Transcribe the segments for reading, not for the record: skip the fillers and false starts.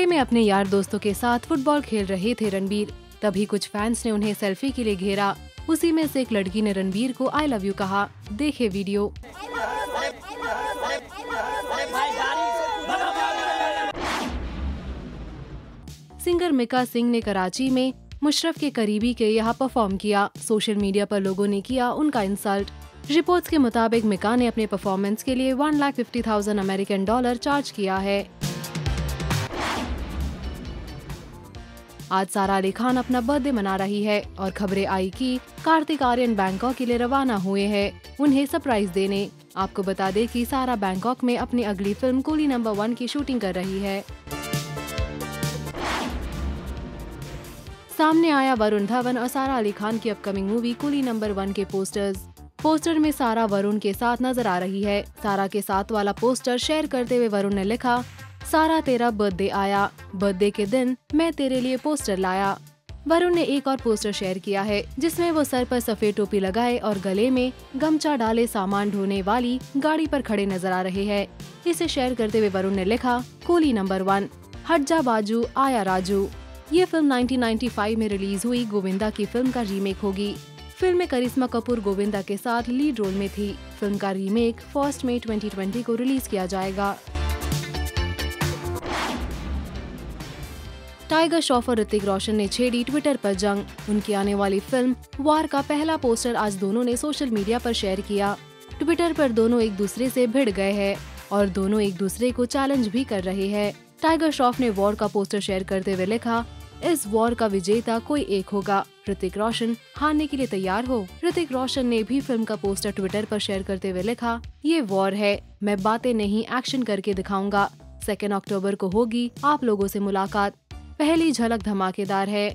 मुंबई में अपने यार दोस्तों के साथ फुटबॉल खेल रहे थे रणबीर। तभी कुछ फैंस ने उन्हें सेल्फी के लिए घेरा। उसी में से एक लड़की ने रणबीर को आई लव यू कहा। देखे वीडियो। सिंगर मिका सिंह ने कराची में मुशर्रफ के करीबी के यहाँ परफॉर्म किया। सोशल मीडिया पर लोगों ने किया उनका इंसल्ट। रिपोर्ट्स के मुताबिक मिका ने अपने परफॉर्मेंस के लिए $1,50,000 अमेरिकन डॉलर चार्ज किया है। आज सारा अली खान अपना बर्थडे मना रही है और खबरें आई कि कार्तिक आर्यन बैंकॉक के लिए रवाना हुए हैं उन्हें सरप्राइज देने। आपको बता दें कि सारा बैंकॉक में अपनी अगली फिल्म कूली नंबर 1 की शूटिंग कर रही है। सामने आया वरुण धवन और सारा अली खान की अपकमिंग मूवी कूली नंबर 1 के पोस्टर्स। पोस्टर में सारा वरुण के साथ नजर आ रही है। सारा के साथ वाला पोस्टर शेयर करते हुए वरुण ने लिखा, सारा तेरा बर्थडे आया, बर्थडे के दिन मैं तेरे लिए पोस्टर लाया। वरुण ने एक और पोस्टर शेयर किया है जिसमें वो सर पर सफेद टोपी लगाए और गले में गमछा डाले सामान ढोने वाली गाड़ी पर खड़े नजर आ रहे हैं। इसे शेयर करते हुए वरुण ने लिखा, कूली नंबर 1, हट जा बाजू आया राजू। ये फिल्म 1995 में रिलीज हुई गोविंदा की फिल्म का रीमेक होगी। फिल्म में करिश्मा कपूर गोविंदा के साथ लीड रोल में थी। फिल्म का रीमेक 1 मई 2020 को रिलीज किया जाएगा। टाइगर श्रॉफ और ऋतिक रोशन ने छेड़ी ट्विटर पर जंग। उनकी आने वाली फिल्म वार का पहला पोस्टर आज दोनों ने सोशल मीडिया पर शेयर किया। ट्विटर पर दोनों एक दूसरे से भिड़ गए हैं और दोनों एक दूसरे को चैलेंज भी कर रहे हैं। टाइगर श्रॉफ ने वॉर का पोस्टर शेयर करते हुए लिखा, इस वॉर का विजेता कोई एक होगा, ऋतिक रोशन हारने के लिए तैयार हो। ऋतिक रोशन ने भी फिल्म का पोस्टर ट्विटर पर शेयर करते हुए लिखा, ये वॉर है, मैं बातें नहीं एक्शन करके दिखाऊंगा। 2 अक्टूबर को होगी आप लोगों से मुलाकात, पहली झलक धमाकेदार है।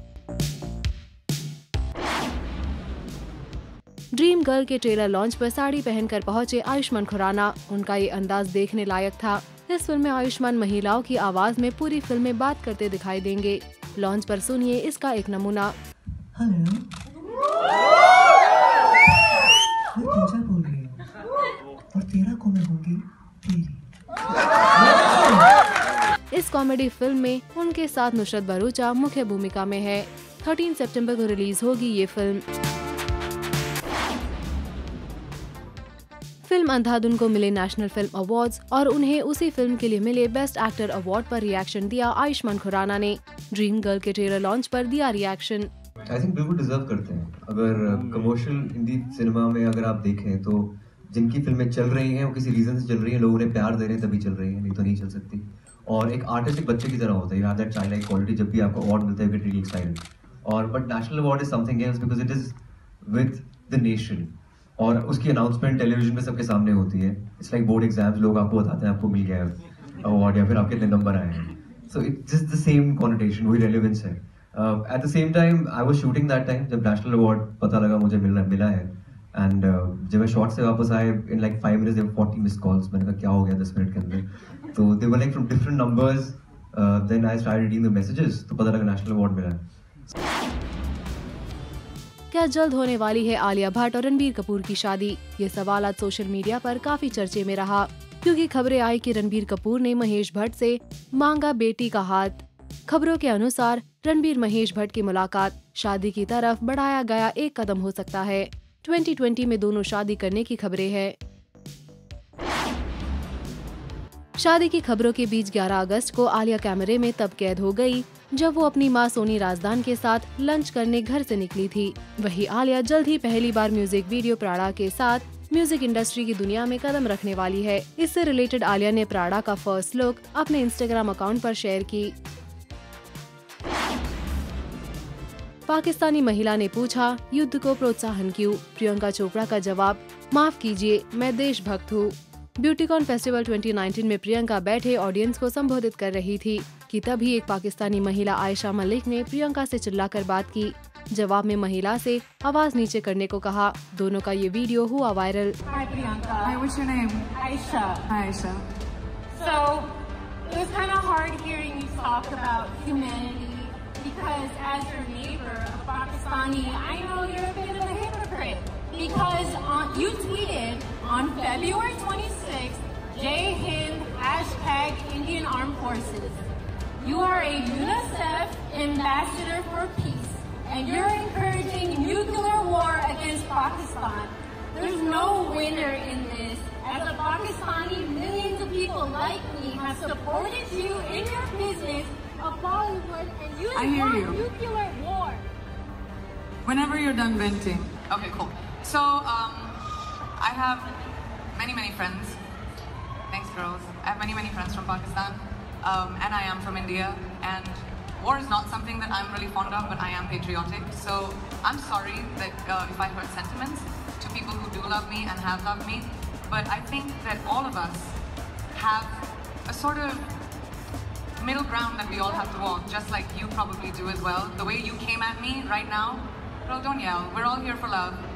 ड्रीम गर्ल के ट्रेलर लॉन्च पर साड़ी पहनकर पहुंचे आयुष्मान खुराना। उनका ये अंदाज देखने लायक था। इस फिल्म में आयुष्मान महिलाओं की आवाज में पूरी फिल्म में बात करते दिखाई देंगे। लॉन्च पर सुनिए इसका एक नमूना। हेलो, मैं पूजा बोल रही हूँ और तेरा को मैं होंगी तेरी। इस कॉमेडी फिल्म में उनके साथ नुशरत भरूचा मुख्य भूमिका में है। 13 सितंबर को रिलीज होगी ये फिल्म। फिल्म अंधाधुन को मिले नेशनल फिल्म अवार्ड्स और उन्हें उसी फिल्म के लिए मिले बेस्ट एक्टर अवार्ड पर रिएक्शन दिया आयुष्मान खुराना ने। ड्रीम गर्ल के ट्रेलर लॉन्च पर दिया रिएक्शन। आई थिंक बिल्कुल डिजर्व करते हैं। अगर कमर्शियल हिंदी सिनेमा में अगर आप देखें तो जिनकी फिल्में चल रही हैं वो किसी रीजन से चल रही हैं, लोग उन्हें प्यार दे रहे हैं तभी चल रही हैं, नहीं तो नहीं चल सकती। और एक आर्टिस्टिक बच्चे की तरह होता है, you have that child like quality जब भी आपको अवार्ड मिलता है, यू गेट रियली एक्साइटेड। और but national award is something else because it is with the nation और उसकी अनाउंसमेंट टेलीविजन में सबके सामने होती है। इट्स लाइक बोर्ड एग्जाम्स, लोग आपको बताते हैं आपको मिल गया अवार्ड या फिर आपके इतने नंबर आए हैं। So it's just the same कॉन्टेशन, वही रेलिवेंस है। At the same time I was shooting that time जब नेशनल अवार्ड पता लगा मुझे मिला है। एंड जब मैं शॉट से वापस आए in like 5 minutes there 40 miss calls. मैंने कहा क्या हो गया 10 मिनट के अंदर, तो they were like from different numbers. Then I started reading the messages तो पता लगा नेशनल अवार्ड मिला है। क्या जल्द होने वाली है आलिया भट्ट और रणबीर कपूर की शादी? ये सवाल आज सोशल मीडिया पर काफी चर्चे में रहा क्योंकि खबरें आई कि रणबीर कपूर ने महेश भट्ट से मांगा बेटी का हाथ। खबरों के अनुसार रणबीर महेश भट्ट की मुलाकात शादी की तरफ बढ़ाया गया एक कदम हो सकता है। 2020 में दोनों शादी करने की खबरें हैं। शादी की खबरों के बीच 11 अगस्त को आलिया कैमरे में तब कैद हो गई जब वो अपनी मां सोनी राजदान के साथ लंच करने घर से निकली थी। वहीं आलिया जल्द ही पहली बार म्यूजिक वीडियो प्राड़ा के साथ म्यूजिक इंडस्ट्री की दुनिया में कदम रखने वाली है। इससे रिलेटेड आलिया ने प्राड़ा का फर्स्ट लुक अपने इंस्टाग्राम अकाउंट पर शेयर की। पाकिस्तानी महिला ने पूछा, युद्ध को प्रोत्साहन क्यों? प्रियंका चोपड़ा का जवाब, माफ कीजिए मैं देशभक्त हूँ। ब्यूटीकॉन फेस्टिवल 2019 में प्रियंका बैठे ऑडियंस को संबोधित कर रही थी कि तभी एक पाकिस्तानी महिला आयशा मलिक ने प्रियंका से चिल्लाकर बात की। जवाब में महिला से आवाज नीचे करने को कहा। दोनों का ये वीडियो हुआ viral. Because you tweeted on February 26th, Jai Hind #Indian Armed Forces. You are a UNICEF ambassador for peace, and you're encouraging nuclear war against Pakistan. There's no winner in this. As a Pakistani, millions of people like me have supported you in your business of Bollywood, and you support nuclear war. Whenever you're done venting. Okay, cool. So, I have many friends. Thanks, girls. I have many friends from Pakistan, and I am from India. And war is not something that I'm really fond of, but I am patriotic. So I'm sorry that if I hurt sentiments to people who do love me and have loved me. But I think that all of us have a sort of middle ground that we all have to walk, just like you probably do as well. The way you came at me right now, girl, don't yell. We're all here for love.